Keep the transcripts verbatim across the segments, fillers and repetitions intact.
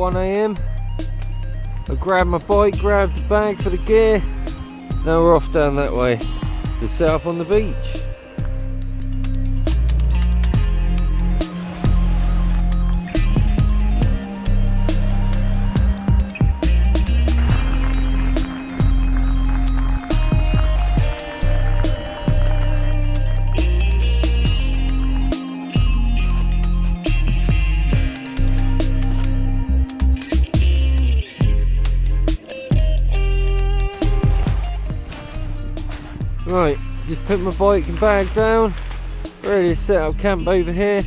one A M. I grabbed my bike, grabbed the bag for the gear. Now we're off down that way to set up on the beach. Right, just put my bike and bag down, ready to set up camp over here.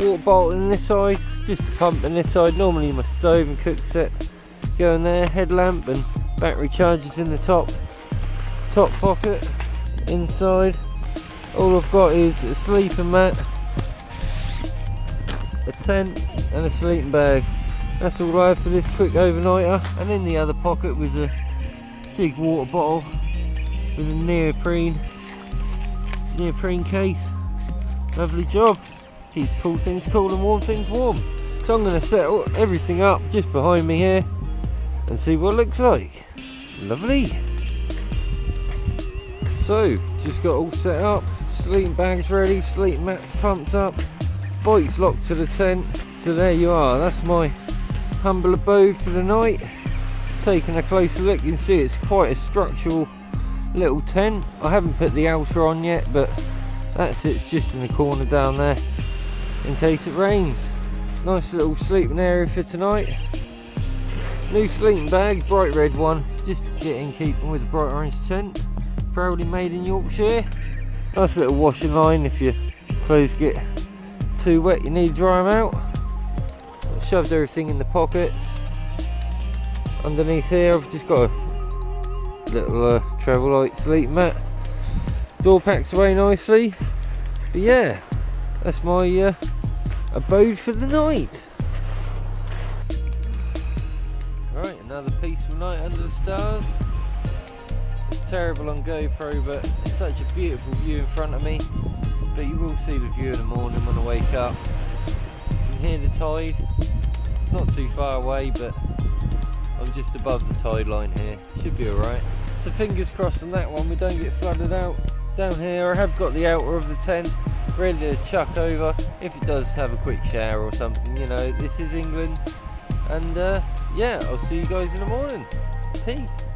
Water bottle in this side, just the pump in this side, normally my stove and cook set go in there, headlamp and battery chargers in the top top pocket. Inside, all I've got is a sleeping mat, a tent and a sleeping bag. That's all I have for this quick overnighter. And in the other pocket was a SIG water bottle with a neoprene neoprene case. Lovely job, keeps cool things cool and warm things warm. So I'm going to set everything up just behind me here and see what it looks like. Lovely. So just got all set up, sleeping bags ready, sleep mats pumped up, bike's locked to the tent. So there you are, that's my humble abode for the night. Taking a closer look, you can see it's quite a structural little tent. I haven't put the outer on yet, but that sits just in the corner down there in case it rains. Nice little sleeping area for tonight. New sleeping bag, bright red one, just to get in keeping with the bright orange tent. Proudly made in Yorkshire. Nice little washing line, if your clothes get too wet you need to dry them out. I've shoved everything in the pockets. Underneath here I've just got a little uh, travel light sleep mat. Door packs away nicely. But yeah, that's my uh, abode for the night. Right, another peaceful night under the stars. It's terrible on GoPro, but it's such a beautiful view in front of me. But you will see the view in the morning when I wake up. You can hear the tide. It's not too far away, but I'm just above the tide line here. Should be alright. So fingers crossed on that one we don't get flooded out. Down here I have got the outer of the tent ready to chuck over if it does have a quick shower or something. You know, this is England. And uh, yeah, I'll see you guys in the morning. Peace.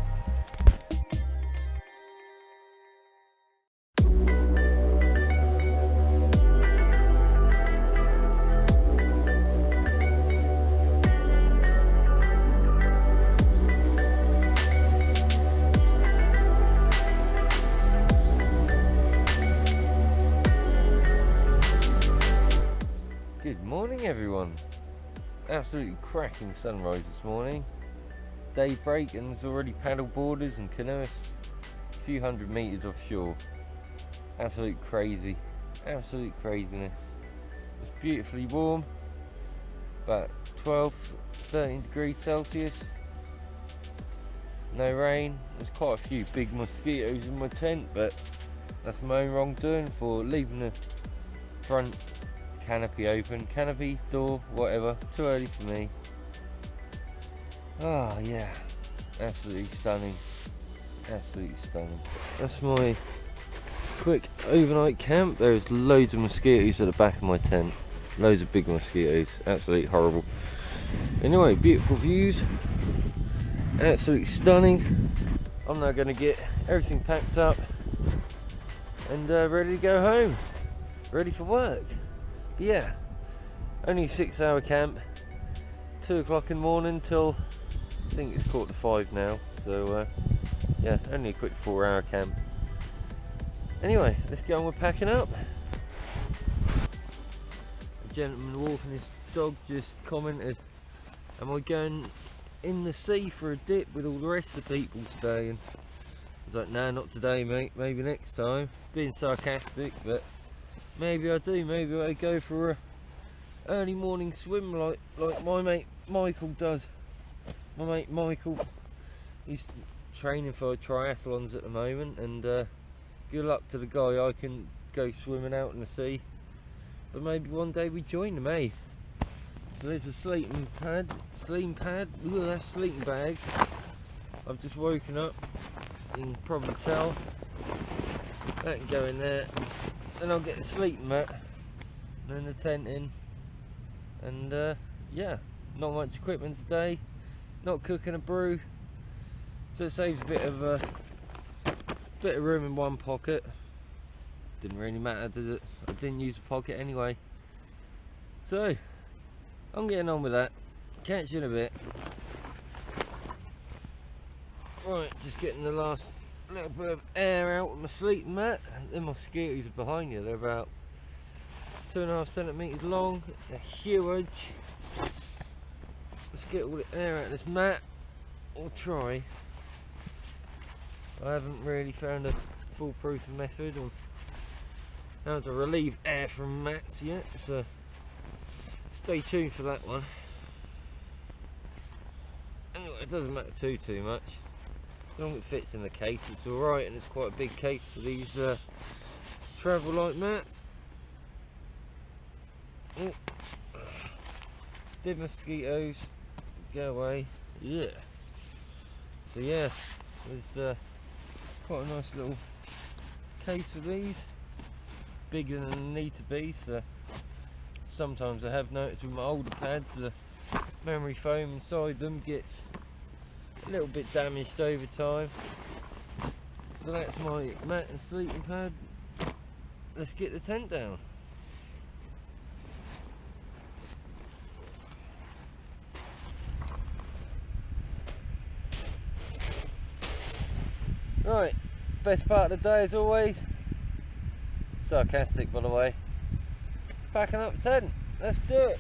Everyone, absolutely cracking sunrise this morning. Daybreak, and there's already paddle boarders and canoeists a few hundred meters offshore. Absolute crazy, absolute craziness. It's beautifully warm, about twelve, thirteen degrees Celsius. No rain. There's quite a few big mosquitoes in my tent, but that's my own wrongdoing for leaving the front canopy open, canopy, door, whatever, too early for me. Ah, oh, yeah, absolutely stunning, absolutely stunning. That's my quick overnight camp. There's loads of mosquitoes at the back of my tent, loads of big mosquitoes, absolutely horrible. Anyway, beautiful views, absolutely stunning. I'm now going to get everything packed up and uh, ready to go home, ready for work. But yeah, only a six hour camp, two o'clock in the morning till I think it's quarter to five now, so uh, yeah, only a quick four hour camp. Anyway, let's get on with packing up. A gentleman walking his dog just commented, am I going in the sea for a dip with all the rest of the people today? And I was like, nah, not today mate, maybe next time. Being sarcastic, but maybe I do, maybe I go for a early morning swim like like my mate Michael does. My mate Michael, he's training for triathlons at the moment, and uh, good luck to the guy. I can go swimming out in the sea, but maybe one day we join them, eh? So there's a sleeping pad, sleeping pad, ooh, that's sleeping bag. I've just woken up, you can probably tell. That can go in there. Then I'll get a sleeping mat, and then the tent in. And uh, yeah, not much equipment today. Not cooking a brew, so it saves a bit of a uh, bit of room in one pocket. Didn't really matter, did it? I didn't use a pocket anyway. So I'm getting on with that. Catch you in a bit. Right, just getting the last little bit of air out with my sleeping mat. Then my skirties are behind you. They're about two and a half centimeters long. They're huge. Let's get all the air out of this mat, or try. I haven't really found a foolproof method on how to relieve air from mats yet, so stay tuned for that one. Anyway, it doesn't matter too too much. As long as it fits in the case, it's alright, and it's quite a big case for these uh, travel light mats. Ooh. Did mosquitoes. Go away, yeah. So yeah, there's uh, quite a nice little case for these, bigger than they need to be. So sometimes I have noticed with my older pads, the memory foam inside them gets a little bit damaged over time. So that's my mat and sleeping pad. Let's get the tent down. Right, best part of the day as always, sarcastic by the way, packing up the tent, let's do it!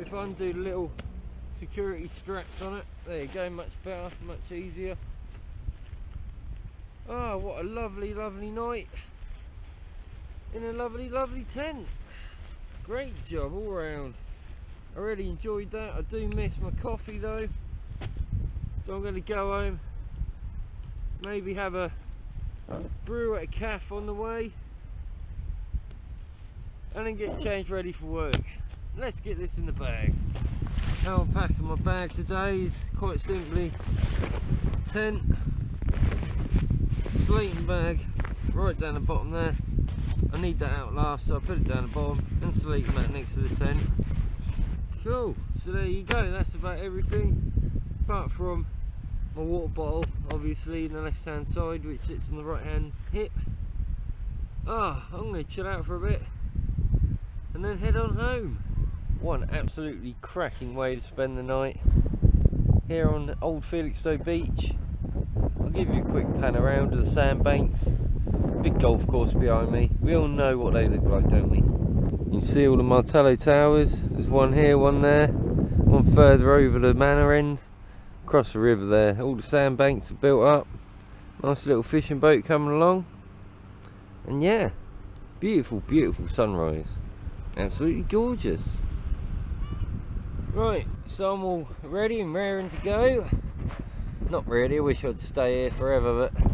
If I undo the little security straps on it, there you go, much better, much easier. Oh, what a lovely, lovely night in a lovely, lovely tent. Great job all round. I really enjoyed that. I do miss my coffee though, so I'm going to go home, maybe have a brew at a cafe on the way, and then get changed ready for work. Let's get this in the bag. How I'm packing my bag today is quite simply tent, sleeping bag, right down the bottom there. I need that out last, so I put it down the bottom, and sleeping mat next to the tent. Cool, so there you go, that's about everything, apart from my water bottle, obviously, in the left hand side, which sits on the right hand hip. Ah, oh, I'm going to chill out for a bit, and then head on home. One absolutely cracking way to spend the night here on the old Felixstowe beach. I'll give you a quick pan around of the sandbanks. Big golf course behind me. We all know what they look like, don't we? You can see all the Martello towers. There's one here, one there, one further over the manor end, across the river there. All the sandbanks are built up. Nice little fishing boat coming along. And yeah, beautiful, beautiful sunrise. Absolutely gorgeous. Right, so I'm all ready and raring to go. Not really, I wish I'd stay here forever, but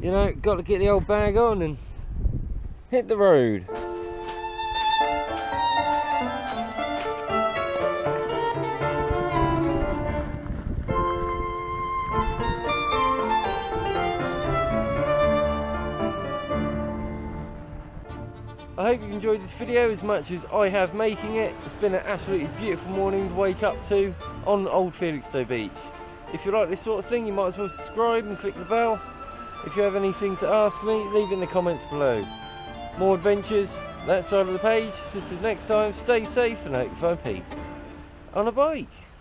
you know, got to get the old bag on and hit the road. I hope you've enjoyed this video as much as I have making it. It's been an absolutely beautiful morning to wake up to on old Felixstowe beach. If you like this sort of thing, you might as well subscribe and click the bell. If you have anything to ask me, leave it in the comments below. More adventures that side of the page, so till next time, stay safe and hope you find peace on a bike.